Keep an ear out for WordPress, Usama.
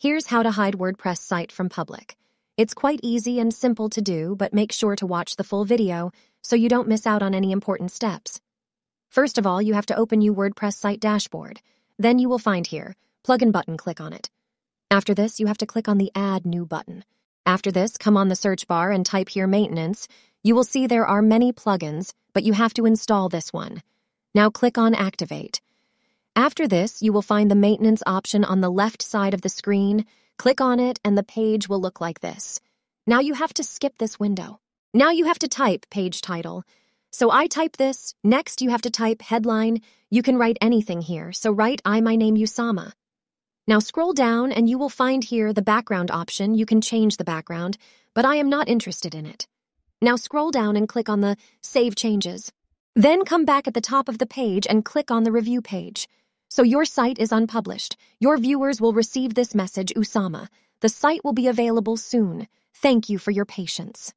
Here's how to hide WordPress site from public. It's quite easy and simple to do, but make sure to watch the full video so you don't miss out on any important steps. First of all, you have to open your WordPress site dashboard. Then you will find here, plugin button, click on it. After this, you have to click on the Add New button. After this, come on the search bar and type here maintenance. You will see there are many plugins, but you have to install this one. Now click on Activate. After this, you will find the maintenance option on the left side of the screen. Click on it and the page will look like this. Now you have to skip this window. Now you have to type page title. So I type this. Next, you have to type headline. You can write anything here. So write my name Usama. Now scroll down and you will find here the background option. You can change the background, but I am not interested in it. Now scroll down and click on the Save Changes. Then come back at the top of the page and click on the Review page. So your site is unpublished. Your viewers will receive this message, Usama. The site will be available soon. Thank you for your patience.